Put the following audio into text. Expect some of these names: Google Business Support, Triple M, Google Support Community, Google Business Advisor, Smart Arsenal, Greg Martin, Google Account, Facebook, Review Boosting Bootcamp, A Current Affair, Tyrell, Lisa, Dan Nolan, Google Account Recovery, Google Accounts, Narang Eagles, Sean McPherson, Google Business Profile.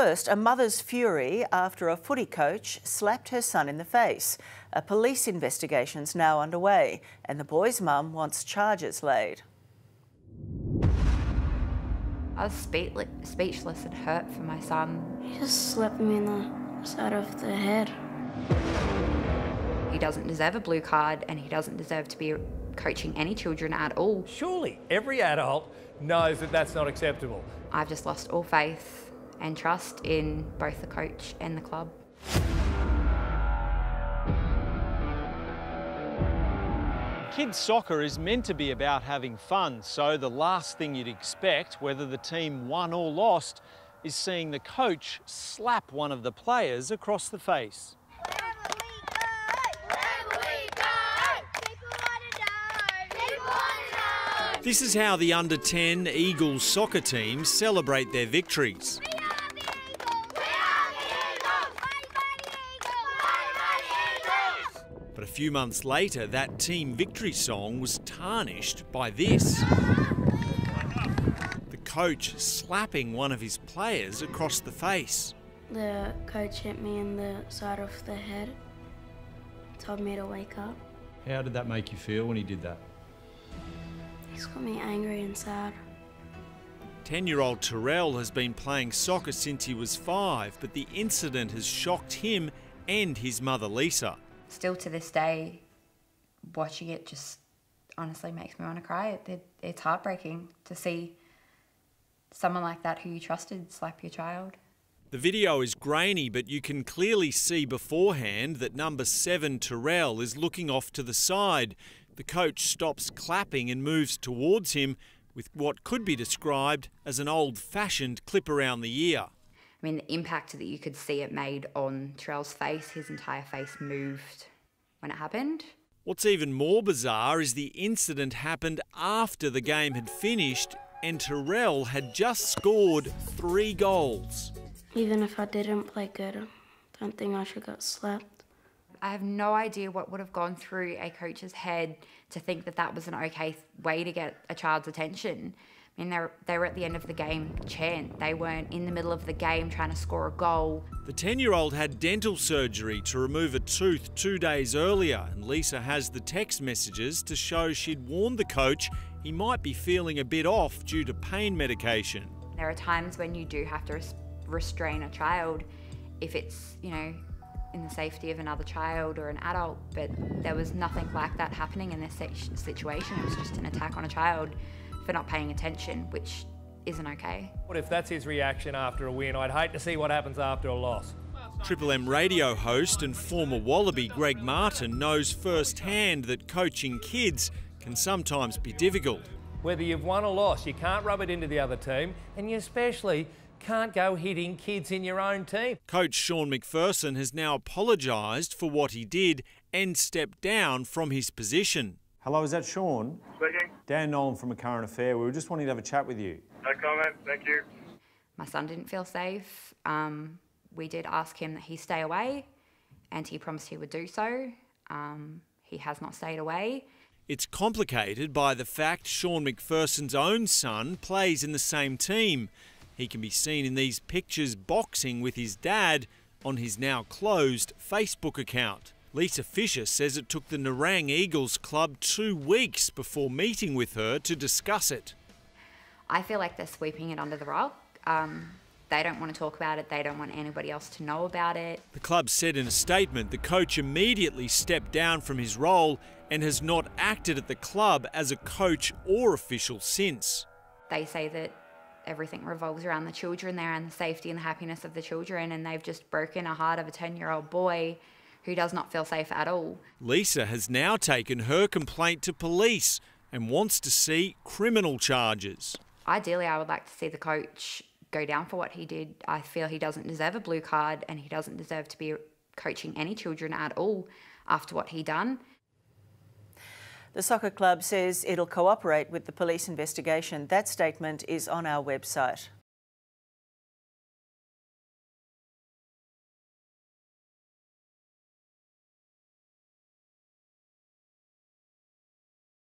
First, a mother's fury after a footy coach slapped her son in the face. A police investigation's now underway, and the boy's mum wants charges laid. I was speechless and hurt for my son. He just slapped me in the side of the head. He doesn't deserve a blue card, and he doesn't deserve to be coaching any children at all. Surely every adult knows that that's not acceptable. I've just lost all faith and trust in both the coach and the club. Kids soccer is meant to be about having fun, so the last thing you'd expect, whether the team won or lost, is seeing the coach slap one of the players across the face. This is how the under-10 Eagles soccer team celebrate their victories. But a few months later, that team victory song was tarnished by this. The coach slapping one of his players across the face. The coach hit me in the side of the head, told me to wake up. How did that make you feel when he did that? It's got me angry and sad. 10-year-old Tyrell has been playing soccer since he was 5, but the incident has shocked him and his mother, Lisa. Still to this day, watching it just honestly makes me want to cry. It's heartbreaking to see someone like that who you trusted slap your child. The video is grainy, but you can clearly see beforehand that number 7 Tyrell is looking off to the side. The coach stops clapping and moves towards him with what could be described as an old-fashioned clip around the ear. I mean, the impact that you could see it made on Tyrell's face, his entire face moved when it happened. What's even more bizarre is the incident happened after the game had finished and Tyrell had just scored 3 goals. Even if I didn't play good, I don't think I should get slapped. I have no idea what would have gone through a coach's head to think that that was an okay way to get a child's attention. I mean, they were at the end of the game chant. They weren't in the middle of the game trying to score a goal. The 10-year-old had dental surgery to remove a tooth 2 days earlier, and Lisa has the text messages to show she'd warned the coach he might be feeling a bit off due to pain medication. There are times when you do have to restrain a child if it's, you know, in the safety of another child or an adult, but there was nothing like that happening in this situation. It was just an attack on a child for not paying attention, which isn't okay. What if that's his reaction after a win? I'd hate to see what happens after a loss. Triple M radio host and former Wallaby Greg Martin knows firsthand that coaching kids can sometimes be difficult. Whether you've won or lost, you can't rub it into the other team, and you especially can't go hitting kids in your own team. Coach Sean McPherson has now apologised for what he did and stepped down from his position. Hello, is that Sean? Speaking. Dan Nolan from A Current Affair. We were just wanting to have a chat with you. No comment, thank you. My son didn't feel safe. We did ask him that he stay away, and he promised he would do so. He has not stayed away. It's complicated by the fact Sean McPherson's own son plays in the same team. He can be seen in these pictures boxing with his dad on his now-closed Facebook account. Lisa Fisher says it took the Narang Eagles club 2 weeks before meeting with her to discuss it. I feel like they're sweeping it under the rug. They don't want to talk about it. They don't want anybody else to know about it. The club said in a statement the coach immediately stepped down from his role and has not acted at the club as a coach or official since. They say that everything revolves around the children there and the safety and the happiness of the children, and they've just broken the heart of a 10-year-old boy who does not feel safe at all. Lisa has now taken her complaint to police and wants to see criminal charges. Ideally, I would like to see the coach go down for what he did. I feel he doesn't deserve a blue card, and he doesn't deserve to be coaching any children at all after what he done. The soccer club says it'll cooperate with the police investigation. That statement is on our website.